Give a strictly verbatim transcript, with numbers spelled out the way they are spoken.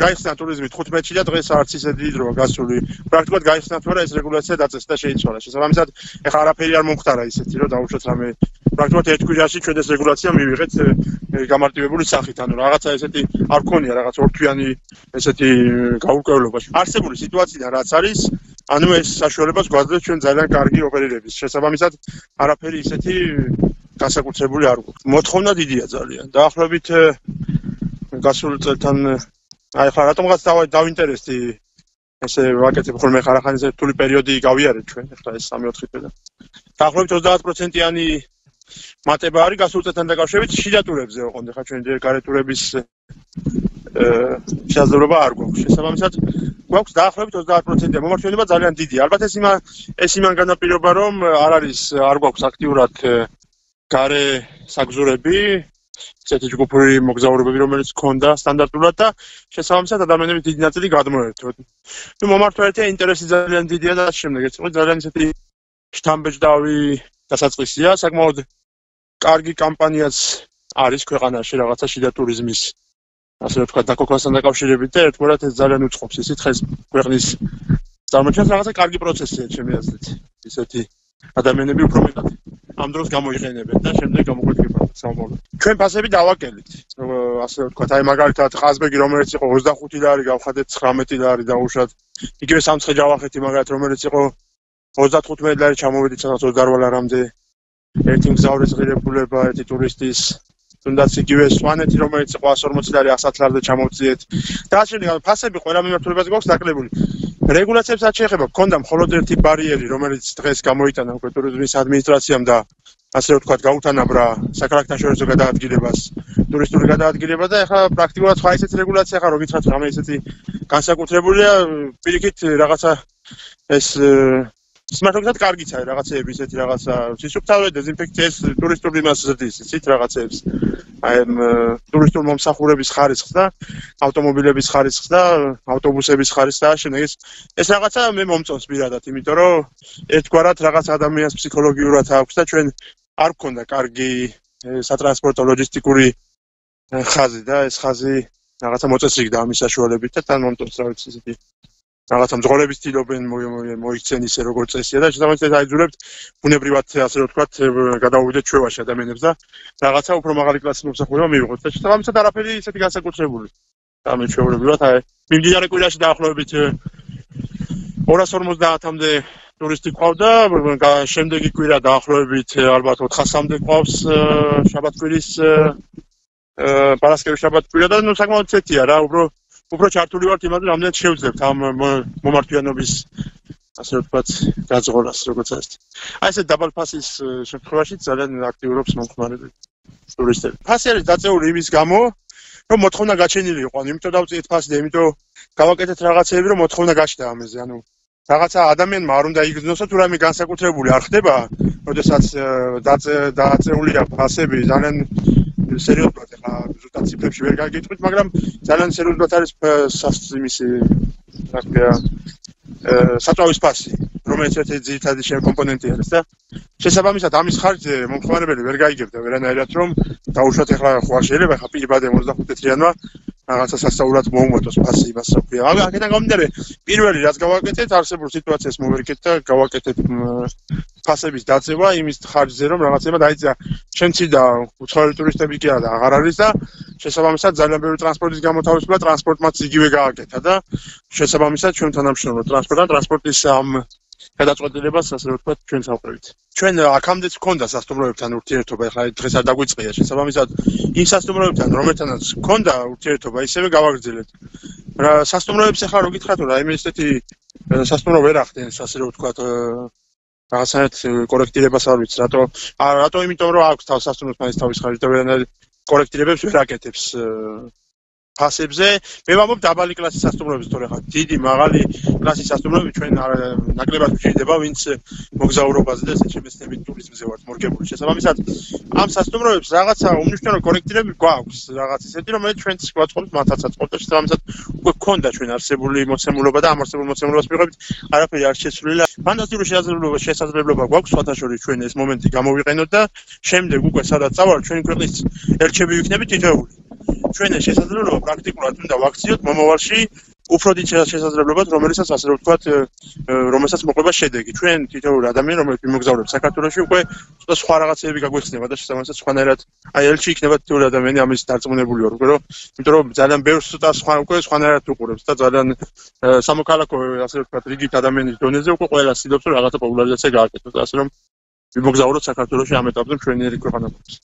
გაიხსნა თხუთმეტი და დღეს არცისედიძრო გასული პრაქტიკულად გაიხსნა თუ არა ეს რეგულაცია დაწესდა შეიცვალა შესაბამისად ეხლა არაფერი არ მომხდარა ისეთი რომ დაუშვათ რამე პრაქტიკულად ერთ კვირაში ჩვენ ეს რეგულაცია მივიღეთ გამარტივებული სახით ანუ რაღაცა ესეთი არ ქონია რაღაც ორთვიანი ესეთი გაურკვევლობა არსებული სიტუაციიდან რაც არის ანუ ეს საშუალებას გვაძლევს ჩვენ ძალიან კარგი ოპერირების შესაბამისად არაფერი ისეთი გასაკუთრებული არ გვაქვს მოთხოვნა დიდია ძალიან დაახლოებით გასულ წელთან აი ხა რატომღაც დავინტერესდი ესე ვაკეთებ ხოლმე ხარახანის ერთული პერიოდი გავიარეთ ჩვენ ხა ეს სამი ოთხი წელი დაახლოებით ოცდაათ პროცენტიანი მატება არის გასულ წელთან დაკავშირებით შიდა ტურებზე ოღონდ ხა ჩვენ ჯერ გარე ტურების შესაძლებლობა არ გვაქვს შესაბამისად გვაქვს დაახლოებით ოცდაათ პროცენტი მომარჩენება ძალიან დიდი ალბათ ეს იმან ეს იმან განაპირობა რომ არ არის არ გვაქვს აქტიურად გარე საგზურები ისეთი ჯგუფური მოგზაურობები რომელიც ქონდა სტანდარტულად და შესაბამისად ადამიანების დიდი ნაწილი გადმოერთვით. ნუ მომართვეთა ინტერესი ძალიან დიდია და შემდეგ ეს იყო ძალიან ისეთი შთამბეჭდავი დასაწყისია, საკმაოდ კარგი კამპანიაც არის ქვეყანაში რაღაცა შიდა ტურიზმის ასე ვთქვათ დაკოქასთან დაკავშირებით და ერთგვარად ეს ძალიან უწყობს სიცხეს ქვეყნის წარმოჩენს რაღაცა კარგი პროცესია ჩემი აზრით. ისეთი ადამიანები უფრო მეტად ამ დროს გამოიყენებენ და შემდეგ გამოგვექნება საუბარად ჩვენ ფასები დავაკელით ასე ვთქვათ აი მაგალითად ყაზბეგი რომელიც იყო ოცდახუთი ლარი გავხადეთ ცხრამეტი ლარი დაუშვათ იგივე სამცხე ჯავახეთი მაგალითად რომელიც იყო ოცდათხუთმეტი ლარი ჩამოვედით სადაც ოცდაორვა ლარამდე ერთი მგზავრის ღირებულება ერთი ტურისტის თუნდაც იგივე სვანეთი რომელიც იყო 백ორმოცი ლარი ასათ ლარზე ჩამოვწიეთ და ასე შემდეგ ფასები ყველა მიმართულებას გვაქვს დაკლებული რეგულაციებს რაც შეეხება, გქონდა მხოლოდ ერთი ბარიერი, რომელიც დღეს გამოიტანა უკვე ტურიზმის ადმინისტრაციამ და ასე ვთქვათ, გაუთანაბრა საქართველოსთან გადაადგილებას, ტურისტული გადაადგილება და ეხლა პრაქტიკულად სხვა ისეთი რეგულაცია ხარ, როდესაც რამე ისეთი განსაკუთრებულია, პირიქით რაღაცა ეს სმარტოგზად კარგიც არის რაღაცეები ისეთი რაღაცა სისუფთავე დეზინფექციას ტურისტული მას ზრდის ისეთ რაღაცეებს აი ტურისტულ მომსახურების ხარისხს და ავტომობილების ხარისხს და ავტობუსების ხარისხს და შემდეგ ეს ეს რაღაცა მე მომწონს პირადად იმიტომ რომ ერთგვარად რაღაც ადამიანს ფსიქოლოგიურად აქვს და ჩვენ არ გქონდა კარგი სატრანსპორტო ლოჯისტიკური ხაზი და ეს ხაზი რაღაცა მოწესრიგდა ამის საშუალებით და თან მომწონს რა ვიცი ისეთი რაღაცა მძღოლების თილობენ მოიქცენ ისე როგორც წესია და შესაბამისად აიძულებთ ბუნებრივად ასე ვთქვათ გადავიდეთ ჩვევაში ადამიანებს და რაღაცა უფრო მაღალი კლასის მომსახურება მივიღოთ და შესაბამისად არაფერი ისეთი განსაკუთრებული ამის ჩვეულებრივად აი მიმდინარე კვირაში დაახლოებით ორას ორმოცდაათამდე ტურისტი ყავდა და შემდეგი კვირა დაახლოებით ალბათ ოთხასამდე ყავს შაბათკვირის პარასკევის შაბათკვირა და ნუ საკმაოდ ცოტაა რა უფრო უფრო ჩართული ვართ იმაზე, რამდენად შევძლებთ ამ მომართვიანობის ასე ვთქვათ, გაძღოლას, როგორც ეს. აი ესე დაბალ ფასის შემთხვევაში ძალიან აქტიურობს მომხმარები ტურისტები. ფასი არის დაწეული იმის გამო, რომ მოთხოვნა გაჩენილი იყო, ანუ იმიტომ დავწიეთ ფასი და იმიტომ გავაკეთეთ რაღაცეები, რომ მოთხოვნა გაჩნდა ამაზე, ანუ რაღაცა ადამიანმა არ უნდა იგრძნოს, თუ რამე განსაკუთრებული არ ხდება, როდესაც დაწეულია ფასები, ძალიან სერიოზულად ეხლა ზუსტად ციფრებში ვერ გაგიტყვით, მაგრამ ძალიან სერიოზულად არის იმის ასე საწვავის ფასი, რომელიც ერთ-ერთი ძირითადი კომპონენტი არის და შესაბამისად ამის ხარჯზე მომხმარებელი ვერ გაიგებდა ვერანაირად რომ დაუშვათ ეხლა ხო არ შეიძლება ეხლა პირბადე ოცდახუთი თვიანმა რაღაცა სასწაულად მოუმატოს ფასი იმას რა. აქედან გამომდინარე პირველი რაც გავაკეთეთ, არსებულ სიტუაციას მოვერგეთ და გავაკეთეთ ფასების დაწევა იმის ხარჯზე, რომ რაღაცებმა დაიწია ჩემცი და უცხოელი ტურისტები კი არა აღარ არის და შესაბამისად ძალიან ბევრი ტრანსპორტის გამოთავისუფლება ტრანსპორტმაც იგივე გააკეთა და შესაბამისად ჩვენ თანამშრომლობთ ტრანსპორტთან ტრანსპორტის ამ გადაწყვეტილებას ასე ვთქვათ ჩვენ საუბრებით. ჩვენ აქამდეც გქონდა სასტუმროებთან ურთიერთობა, ეხლა დღეს არ დაგვიწყია. შესაბამისად იმ სასტუმროებთან, რომელთანაც გქონდა ურთიერთობა, ისევე გავაგრძელებთ. სასტუმროებს ეხლა რო გითხრათ, რაიმე ისეთი სასტუმრო ვერ ახდენს, ასე ვთქვათ, რაღაცნაირად კორექტირებას არ ვიცი, რატო რატო იმიტომ რომ აქვს თავს სასტუმროს მას თავის ხარჯი და ვერანაირ კორექტირებებს ვერ აკეთებს. ფასებზე მე ვამბობ დაბალი კლასის სასტუმროებს თორე ხა დიდი მაღალი კლასის სასტუმროები ჩვენ ნაკლებად გვჭირდება ვინც მოგზაურობაზე და ესეთ შემეცნებით ტურიზმზე ვართ მორგებული შესაბამისად ამ სასტუმროებს რაღაცა უმნიშვნელო კორექტირები გვაქვს რაღაც ისეთი რომელიც ჩვენც გვაწყობს მათაც აწყობს და შესაბამისად უკვე გქონდა ჩვენ არსებული მოცემულობა და ამ არსებულ მოცემულობას მივიღებით არაფერი არ შეცვლილა ფანტასტიკური შესაძლებლობა შესაძლებლობა გვაქვს შესაძლოა ჩვენ ეს მომენტი გამოვიყენოთ და შემდეგ უკვე სადაც წავალ ჩვენ ქვეყნის ელჩები ვიქნებით თითოეული ჩვენ შესაძლოა რომ პრაქტიკულად უნდა ვაქციოთ მომავალში უფროდი შესაძლებლობად რომელიცაც ასე რომ ვთქვათ რომელიცაც მოყვება შედეგი. Ჩვენ თითოეულ ადამიანს რომელიც მოგზაურობს საქართველოში უკვე ცოტა სხვა რაღაცები გაგვეცნება და შესაბამისად სხვანაირად აი ელჩი იქნება თითოეული ადამიანი ამის დარწმუნებული ვარ, რომ იმიტომ რომ ძალიან ბევრს ცოტა სხვა უკვე სხვანაირად უყურებს და ძალიან სამოქალაქო ასე ვთქვათ რიგით ადამიანის დონეზე უკვე ყველა ცდილობს რომ რაღაცა პოპულარიზაცია გააკეთოს. Ასე რომ მოგზაურობთ საქართველოში ამ ეტაპზე ჩვენი რიგი ქვეყანა.